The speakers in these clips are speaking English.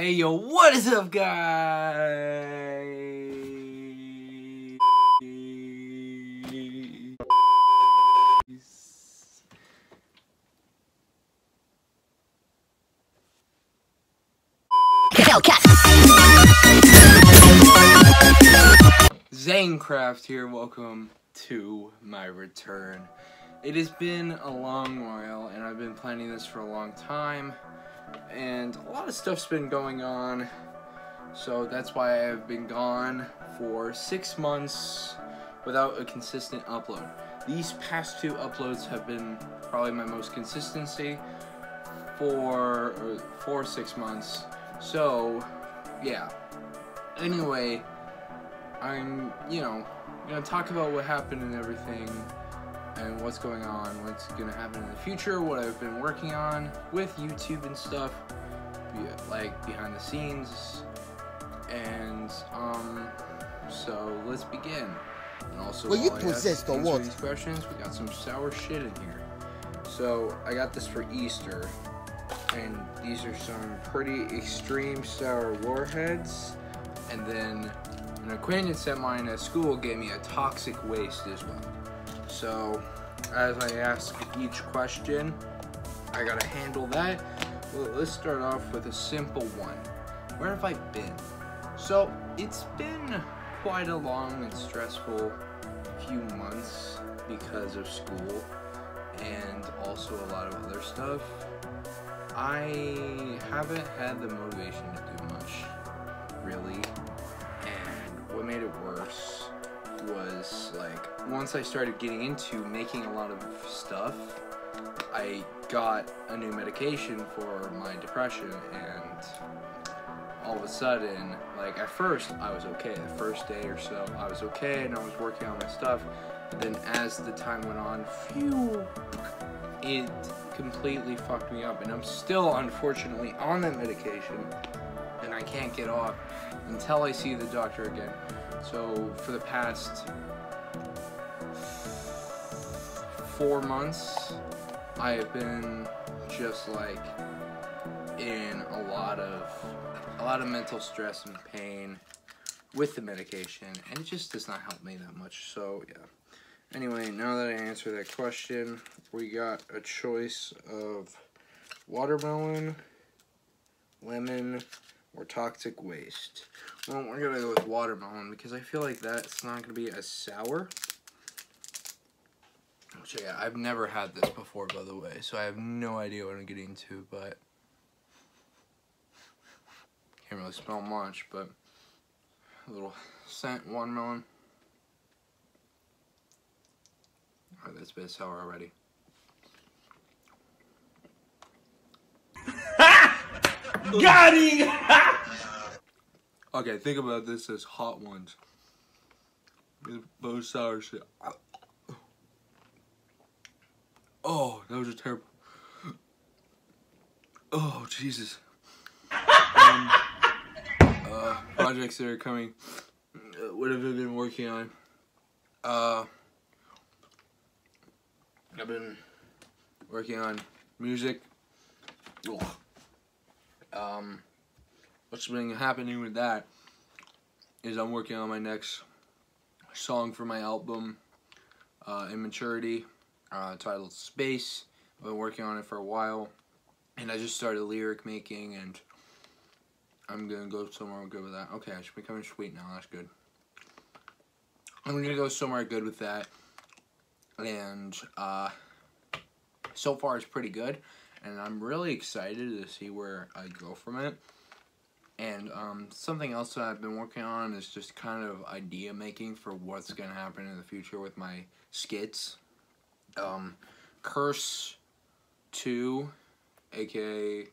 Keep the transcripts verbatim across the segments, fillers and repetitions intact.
Hey yo, what is up guys? Zane craft here, welcome to my return. It has been a long while and I've been planning this for a long time. And a lot of stuff's been going on, so that's why I've been gone for six months without a consistent upload. These past two uploads have been probably my most consistency for, for six months. So, yeah. Anyway, I'm, you know, gonna talk about what happened and everything, and what's going on, what's gonna happen in the future, what I've been working on with YouTube and stuff, like behind the scenes, and um, so let's begin. And also, well, you possess the world. These questions, we got some sour shit in here. So I got this for Easter, and these are some pretty extreme sour warheads, and then an acquaintance at mine at school gave me a toxic waste as well. So, as I ask each question, I gotta handle that. Well, let's start off with a simple one. Where have I been? So, it's been quite a long and stressful few months because of school and also a lot of other stuff. I haven't had the motivation to do much, really, and what made it worse was, like, once I started getting into making a lot of stuff, I got a new medication for my depression, and all of a sudden, like, at first I was okay, the first day or so I was okay and I was working on my stuff, but then as the time went on, phew, it completely fucked me up, and I'm still unfortunately on that medication and I can't get off until I see the doctor again. So for the past four months, I have been just like in a lot of a lot of mental stress and pain with the medication, and it just does not help me that much. So yeah. Anyway, now that I answer that question, we got a choice of watermelon, lemon, or toxic waste. Well, we're gonna go with watermelon because I feel like that's not gonna be as sour. Which, yeah, I've never had this before, by the way, so I have no idea what I'm getting into, but can't really smell much, but a little scent, watermelon. Alright, that's a bit sour already. Got it! Okay, think about this as Hot Ones. Both sour shit. Oh, that was a terrible. Oh, Jesus. Um, uh, projects that are coming. Uh, what have I been working on? Uh, I've been working on music. Ugh. Um, what's been happening with that is I'm working on my next song for my album, uh, Immaturity, uh, titled Space. I've been working on it for a while, and I just started lyric making, and I'm gonna go somewhere good with that. Okay, I should be coming sweet now, that's good. I'm gonna go somewhere good with that, and, uh, so far it's pretty good. And I'm really excited to see where I go from it. And um, something else that I've been working on is just kind of idea making for what's going to happen in the future with my skits. Um, Curse two, aka...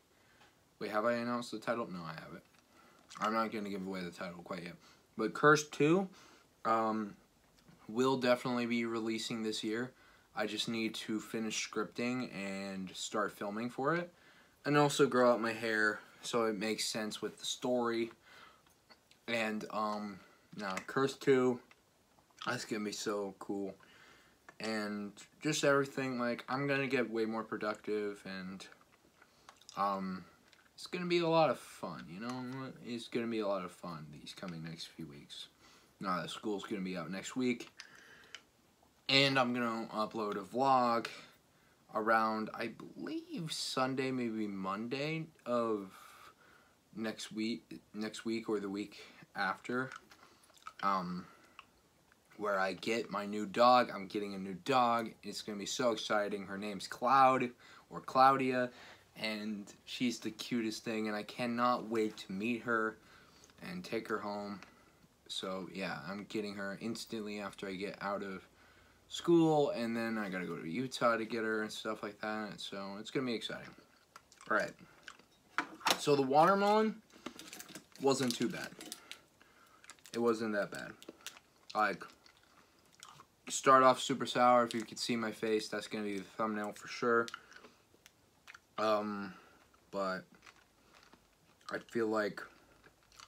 Wait, have I announced the title? No, I haven't. I'm not going to give away the title quite yet. But Curse two um, will definitely be releasing this year. I just need to finish scripting and start filming for it. And also grow out my hair so it makes sense with the story. And, um, now, Curse two, that's gonna be so cool. And just everything, like, I'm gonna get way more productive and, um, it's gonna be a lot of fun, you know? It's going to be a lot of fun these coming next few weeks. Now, the school's going to be out next week. And I'm going to upload a vlog around, I believe, Sunday, maybe Monday of next week, next week or the week after, um, where I get my new dog. I'm getting a new dog. It's going to be so exciting. Her name's Cloud, or Claudia, and she's the cutest thing, and I cannot wait to meet her and take her home. So, yeah, I'm getting her instantly after I get out of school, and then I gotta go to Utah to get her and stuff like that, so it's gonna be exciting. Alright, so the watermelon wasn't too bad. It wasn't that bad. Like, start off super sour. If you could see my face, that's gonna be the thumbnail for sure. Um, but I feel like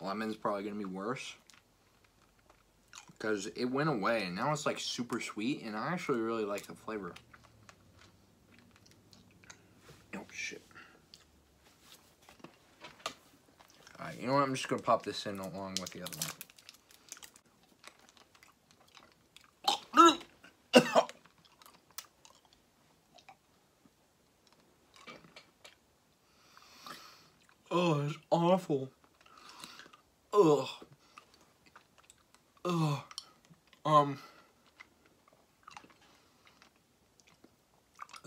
lemon's probably gonna be worse, because it went away, and now it's like super sweet, and I actually really like the flavor. Oh, shit. Alright, you know what? I'm just going to pop this in along with the other one. Oh, it's awful. Ugh. Ugh. Um.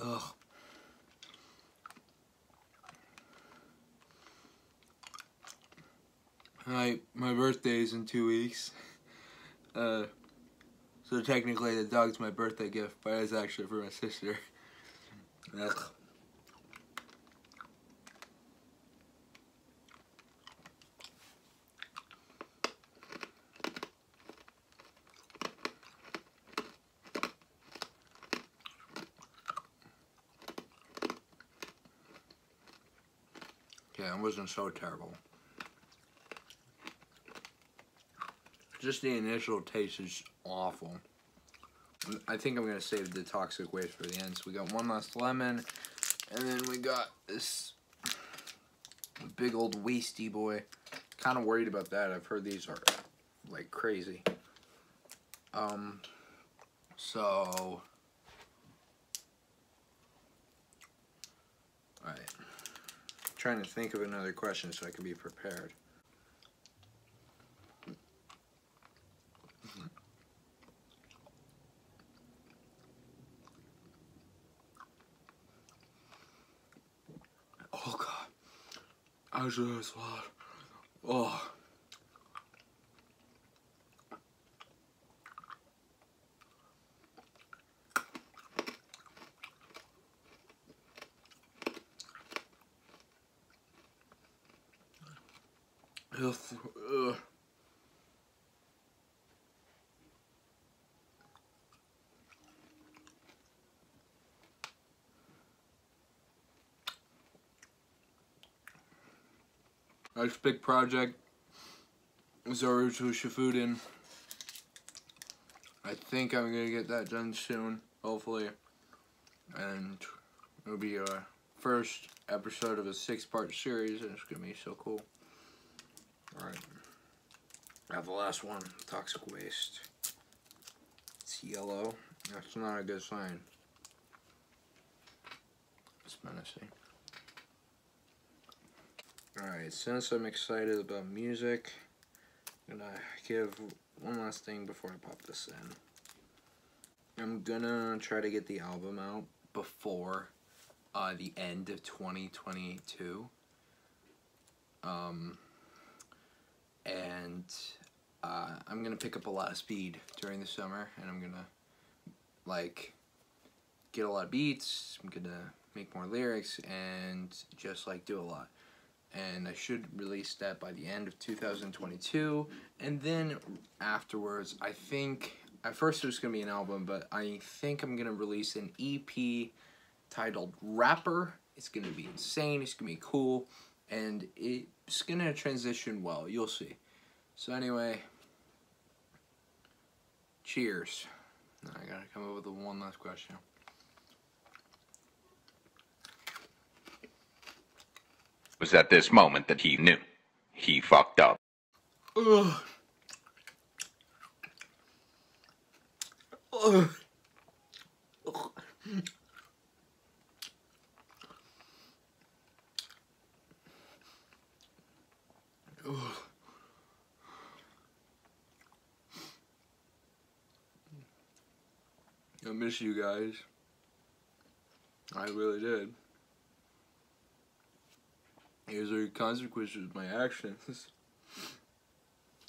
Ugh. I, my birthday is in two weeks. Uh, so technically the dog's my birthday gift, but it's actually for my sister. Ugh. Yeah, it wasn't so terrible. Just the initial taste is awful. I think I'm going to save the toxic waste for the end. So we got one last lemon. And then we got this big old wasty boy. Kind of worried about that. I've heard these are like crazy. Um, so... Alright. Trying to think of another question so I can be prepared. Oh god, I just swallowed. Oh. Ugh. Ugh. Next big project, Zorutu Shifudin. I think I'm gonna get that done soon, hopefully. And it'll be our first episode of a six-part series, and it's gonna be so cool. Alright, I have the last one, toxic waste. It's yellow. That's not a good sign. It's menacing. Alright, since I'm excited about music, I'm gonna give one last thing before I pop this in. I'm gonna try to get the album out before uh, the end of twenty twenty-two. Um... and uh, I'm gonna pick up a lot of speed during the summer, and I'm gonna like get a lot of beats. I'm gonna make more lyrics and just like do a lot, and I should release that by the end of two thousand twenty-two. And then afterwards, I think at first it was gonna be an album, but I think I'm gonna release an E P titled Rapper. It's gonna be insane, it's gonna be cool, and it's gonna transition well, you'll see. So anyway, cheers. Now I gotta come up with one last question. It was at this moment that he knew he fucked up. Ugh. Ugh. Ugh. Ugh. I miss you guys. I really did. Here's the consequences of my actions.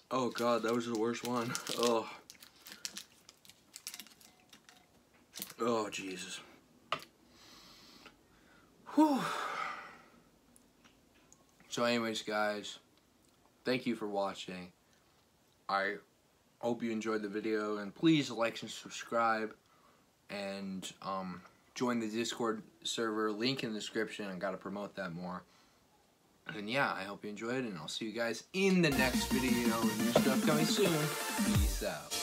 Oh god, that was the worst one. Oh. Oh Jesus. Whew. So anyways guys, thank you for watching. I hope you enjoyed the video, and please like and subscribe. And um, join the Discord server, link in the description. I gotta promote that more. And yeah, I hope you enjoyed it, and I'll see you guys in the next video. New stuff coming soon. Peace out.